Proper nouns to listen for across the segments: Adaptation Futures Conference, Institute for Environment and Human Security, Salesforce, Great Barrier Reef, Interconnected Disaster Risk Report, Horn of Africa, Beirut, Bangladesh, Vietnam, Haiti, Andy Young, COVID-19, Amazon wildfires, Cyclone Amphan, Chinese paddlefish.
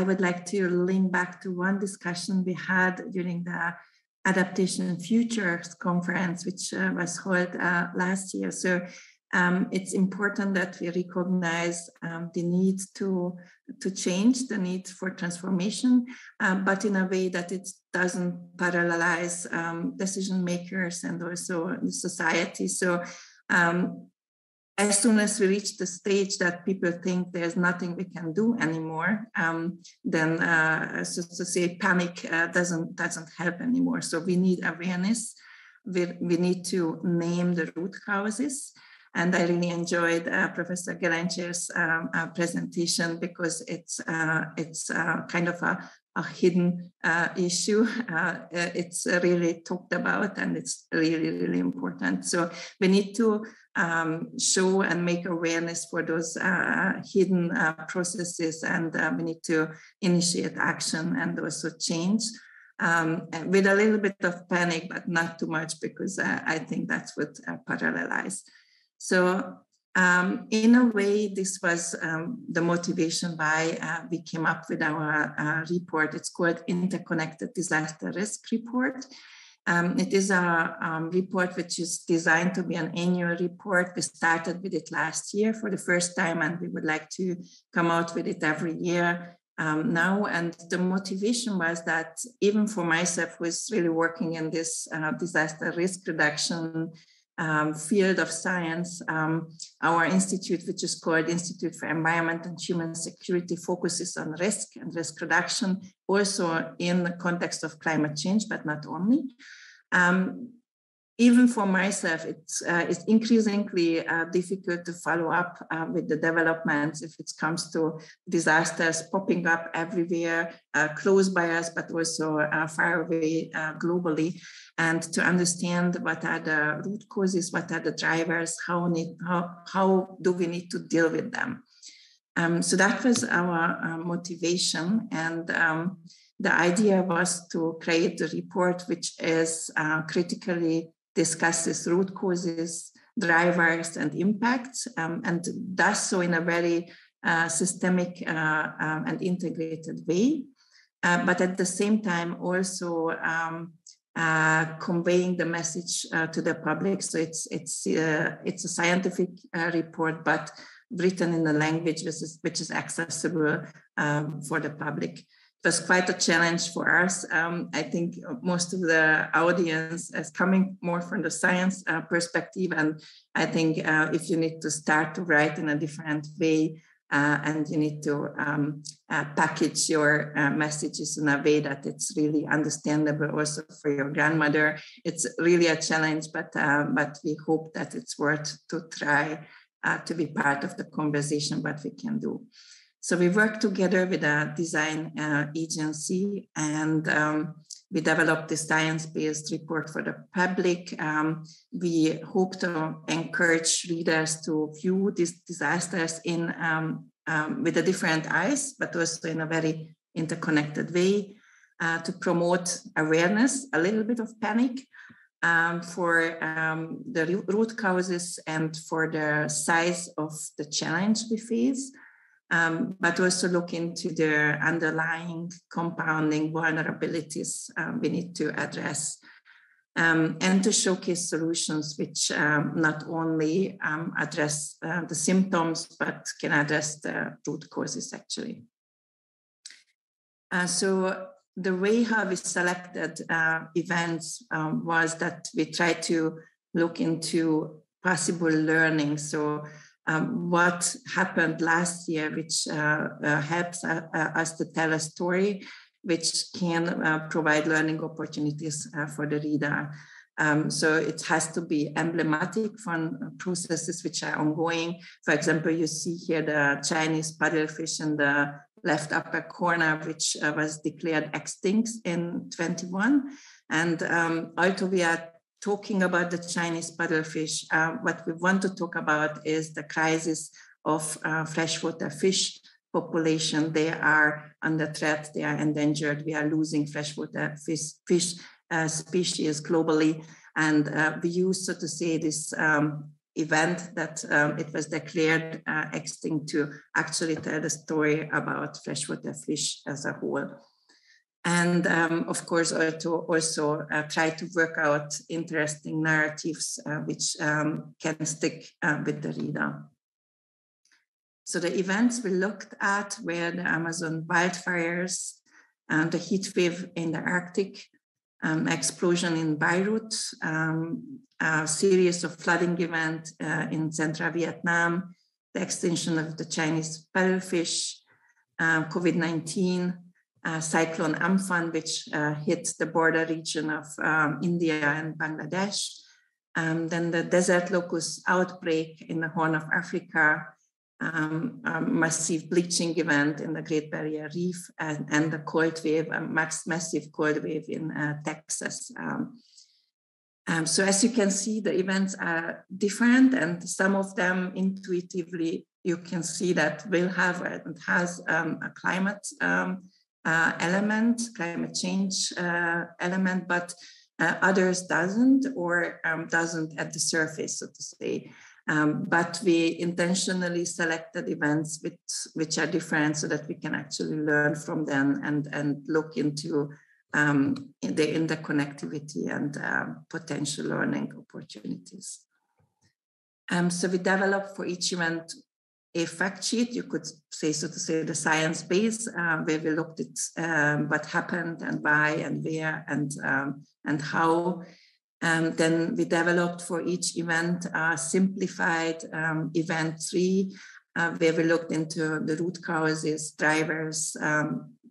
I would like to link back to one discussion we had during the Adaptation Futures Conference, which was held last year. So it's important that we recognize the need to change, the need for transformation, but in a way that it doesn't paralyze decision makers and also society. So as soon as we reach the stage that people think there's nothing we can do anymore, then so to say, panic doesn't help anymore. So we need awareness. We need to name the root causes. And I really enjoyed Professor Gerencher's presentation, because it's kind of a hidden issue. It's really talked about, and it's really, really important. So we need to show and make awareness for those hidden processes, and we need to initiate action and also change. With a little bit of panic, but not too much, because I think that's what paralyzes. So in a way, this was the motivation why we came up with our report. It's called Interconnected Disaster Risk Report. It is a report which is designed to be an annual report. We started with it last year for the first time, and we would like to come out with it every year now. And the motivation was that even for myself, who is really working in this disaster risk reduction field of science, our institute, which is called Institute for Environment and Human Security, focuses on risk and risk reduction, also in the context of climate change, but not only. Even for myself, it's increasingly difficult to follow up with the developments if it comes to disasters popping up everywhere, close by us, but also far away globally, and to understand what are the root causes, what are the drivers, how do we need to deal with them. So that was our motivation, and the idea was to create a report which is critically discusses root causes, drivers, and impacts, and does so in a very systemic and integrated way, but at the same time also conveying the message to the public. So it's a scientific report, but written in a language which is accessible for the public. It was quite a challenge for us. I think most of the audience is coming more from the science perspective, and I think if you need to start to write in a different way and you need to package your messages in a way that it's really understandable also for your grandmother, it's really a challenge, but we hope that it's worth to try to be part of the conversation what we can do. So we worked together with a design agency, and we developed the science-based report for the public. We hope to encourage readers to view these disasters in with a different eyes, but also in a very interconnected way, to promote awareness, a little bit of panic, for the root causes and for the size of the challenge we face. But also look into the underlying compounding vulnerabilities we need to address, and to showcase solutions which not only address the symptoms, but can address the root causes actually. So the way how we selected events was that we tried to look into possible learning. So what happened last year, which helps us to tell a story, which can provide learning opportunities for the reader. So it has to be emblematic from processes which are ongoing. For example, you see here the Chinese paddlefish in the left upper corner, which was declared extinct in 2021. And although we are talking about the Chinese paddlefish, what we want to talk about is the crisis of freshwater fish population. They are under threat, they are endangered, we are losing freshwater fish species globally. And we use, so to say, this event that it was declared extinct to actually tell the story about freshwater fish as a whole. And of course, to also try to work out interesting narratives which can stick with the reader. So the events we looked at were the Amazon wildfires, the heat wave in the Arctic, explosion in Beirut, a series of flooding events in central Vietnam, the extinction of the Chinese paddlefish, COVID-19, Cyclone Amphan, which hit the border region of India and Bangladesh. Then the desert locust outbreak in the Horn of Africa, a massive bleaching event in the Great Barrier Reef, and the cold wave, a massive cold wave in Texas. So as you can see, the events are different, and some of them intuitively, you can see that will have and has a climate element, climate change element, but others doesn't, or doesn't at the surface, so to say. But we intentionally selected events which are different so that we can actually learn from them and look into the interconnectivity and potential learning opportunities. So we developed for each event a fact sheet, you could say, so to say, the science base, where we looked at what happened and why and where and how. And then we developed for each event a simplified event tree, where we looked into the root causes, drivers,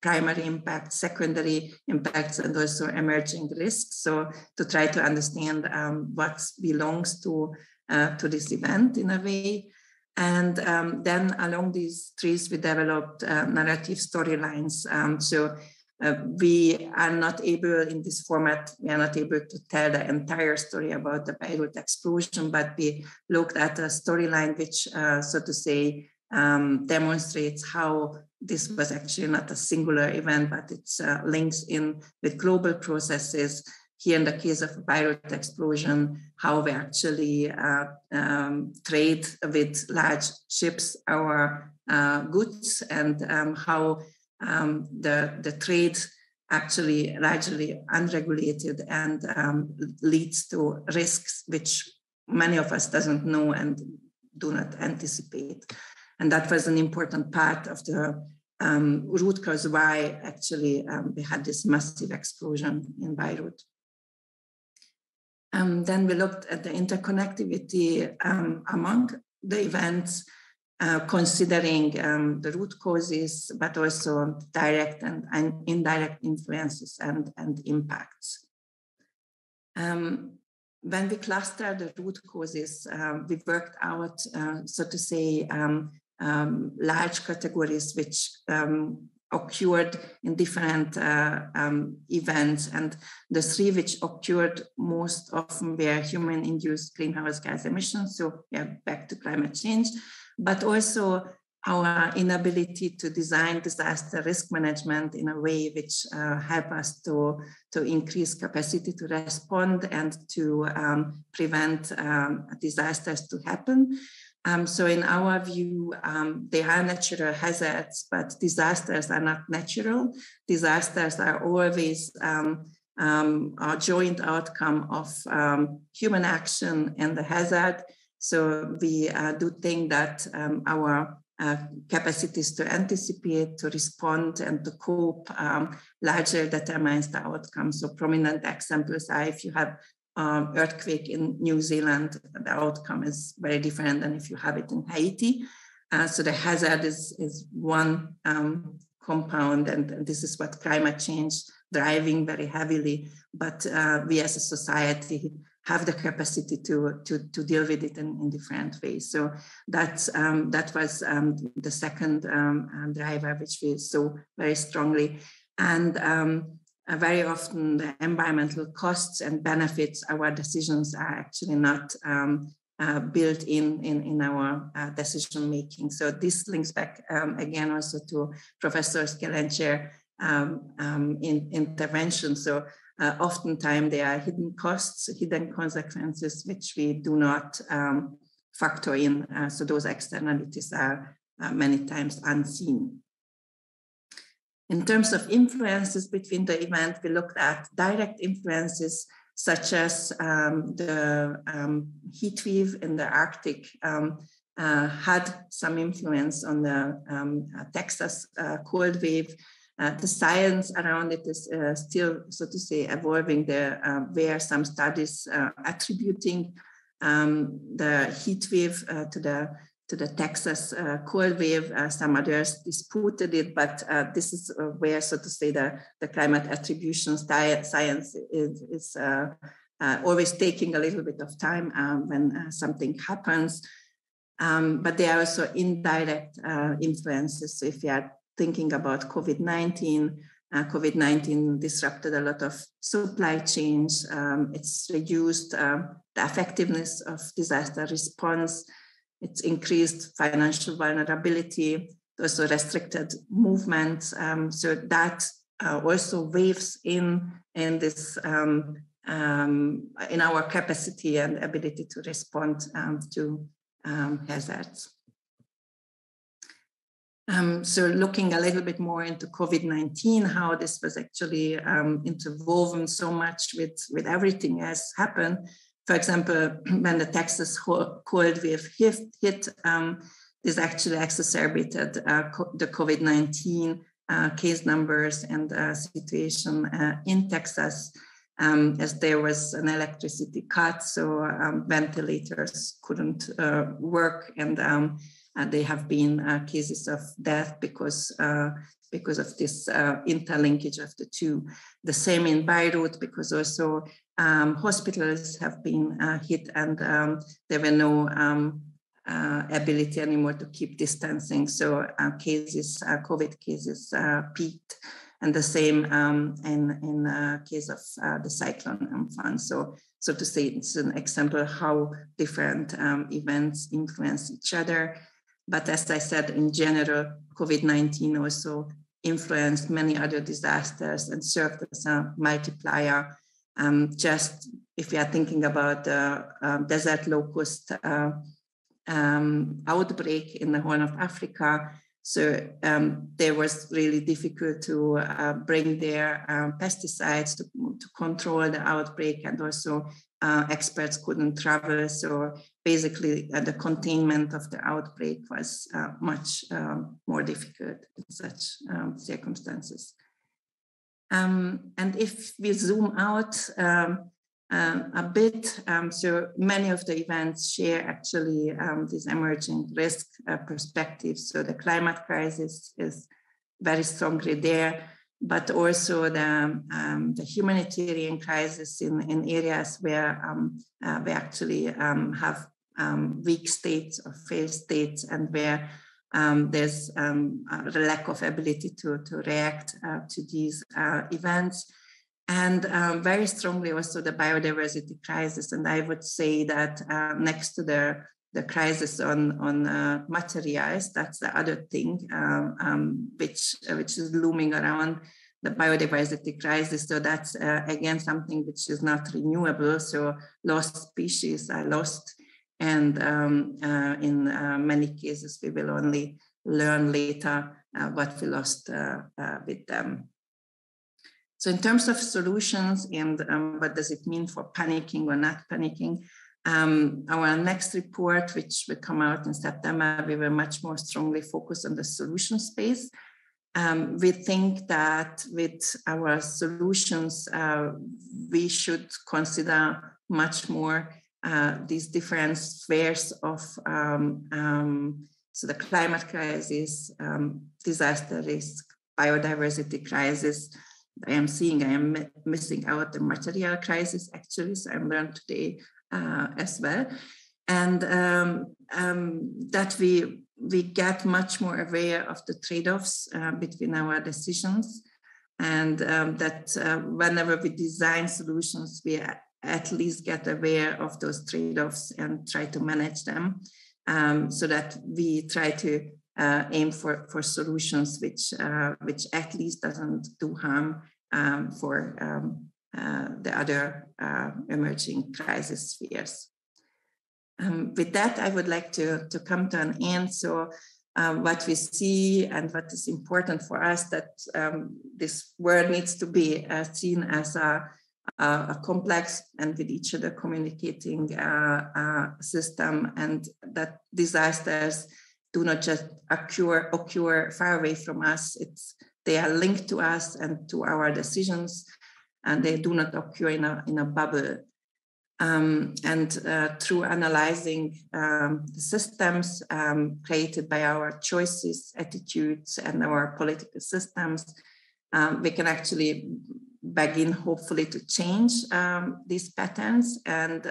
primary impacts, secondary impacts, and also emerging risks. So to try to understand what belongs to this event in a way. And then along these trees, we developed narrative storylines. We are not able, in this format, we are not able to tell the entire story about the Beirut explosion, but we looked at a storyline which, so to say, demonstrates how this was actually not a singular event, but it links in with global processes. Here in the case of a Beirut explosion, how we actually trade with large ships our goods, and how the trade actually largely unregulated and leads to risks which many of us doesn't know and do not anticipate. And that was an important part of the root cause why actually we had this massive explosion in Beirut. Then we looked at the interconnectivity among the events, considering the root causes, but also direct and indirect influences and impacts. When we cluster the root causes, we worked out, so to say, large categories which occurred in different events, and the three which occurred most often were human-induced greenhouse gas emissions, so we are back to climate change, but also our inability to design disaster risk management in a way which help us to increase capacity to respond and to prevent disasters to happen. So in our view, they are natural hazards, but disasters are not natural. Disasters are always a joint outcome of human action and the hazard. So we do think that our capacities to anticipate, to respond, and to cope largely determines the outcome. So prominent examples are if you have earthquake in New Zealand, the outcome is very different than if you have it in Haiti. So the hazard is one compound, and this is what climate change driving very heavily, but we as a society have the capacity to deal with it in different ways. So that's, that was the second driver, which we saw very strongly. And very often the environmental costs and benefits our decisions are actually not built in our decision making. So this links back again also to Professor Scalancher's intervention. So oftentimes there are hidden costs, hidden consequences, which we do not factor in. So those externalities are many times unseen. In terms of influences between the event, we looked at direct influences such as the heat wave in the Arctic had some influence on the Texas cold wave. The science around it is still, so to say, evolving. There were some studies attributing the heat wave to the Texas cold wave. Some others disputed it, but this is where, so to say, the climate attribution science is always taking a little bit of time when something happens. But there are also indirect influences. So if you are thinking about COVID-19, COVID-19 disrupted a lot of supply chains. It's reduced the effectiveness of disaster response. It's increased financial vulnerability, also restricted movements. So that also weighs in this in our capacity and ability to respond to hazards. So looking a little bit more into COVID-19, how this was actually interwoven so much with everything else happened. For example, when the Texas cold wave hit, this actually exacerbated the COVID-19 case numbers and situation in Texas, as there was an electricity cut, so ventilators couldn't work, and there have been cases of death because of this interlinkage of the two. The same in Beirut, because also hospitals have been hit, and there were no ability anymore to keep distancing. So cases, COVID cases peaked, and the same in case of the Cyclone Amphan. So to say, it's an example how different events influence each other. But as I said, in general, COVID-19 also influenced many other disasters and served as a multiplier. Just if you are thinking about the desert locust outbreak in the Horn of Africa, so there was really difficult to bring their pesticides to control the outbreak, and also experts couldn't travel. So basically the containment of the outbreak was much more difficult in such circumstances. And if we zoom out a bit, so many of the events share actually these emerging risk perspectives. So the climate crisis is very strongly there, but also the humanitarian crisis in areas where we actually have weak states or failed states, and where there's a lack of ability to react to these events. And very strongly also the biodiversity crisis. And I would say that next to the crisis on materials, that's the other thing which is looming around, the biodiversity crisis. So that's, again, something which is not renewable. So lost species are lost. And in many cases, we will only learn later what we lost with them. So in terms of solutions and what does it mean for panicking or not panicking, our next report, which will come out in September, we will much more strongly focus on the solution space. We think that with our solutions, we should consider much more these different spheres of so the climate crisis, disaster risk, biodiversity crisis. I am missing out the material crisis actually, so I learned today as well. And that we get much more aware of the trade-offs between our decisions, and that whenever we design solutions, we at least get aware of those trade-offs and try to manage them, so that we try to aim for solutions which at least doesn't do harm for the other emerging crisis spheres. With that, I would like to come to an end. So what we see and what is important for us, that this world needs to be seen as a complex and with each other communicating system, and that disasters do not just occur far away from us. They are linked to us and to our decisions, and they do not occur in a bubble. And through analyzing the systems created by our choices, attitudes, and our political systems, we can actually begin, hopefully, to change these patterns. And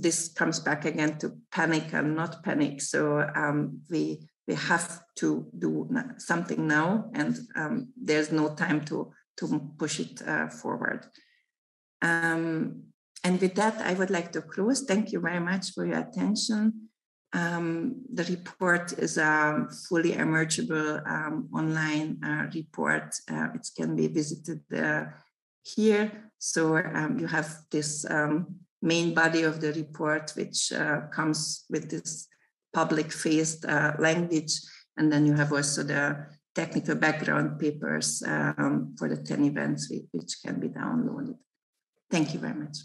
this comes back again to panic and not panic. So we have to do something now, and there's no time to push it forward. And with that, I would like to close. Thank you very much for your attention. The report is a fully emergible online report. It can be visited here. So you have this main body of the report, which comes with this public-faced language. And then you have also the technical background papers for the 10 events, which can be downloaded. Thank you very much.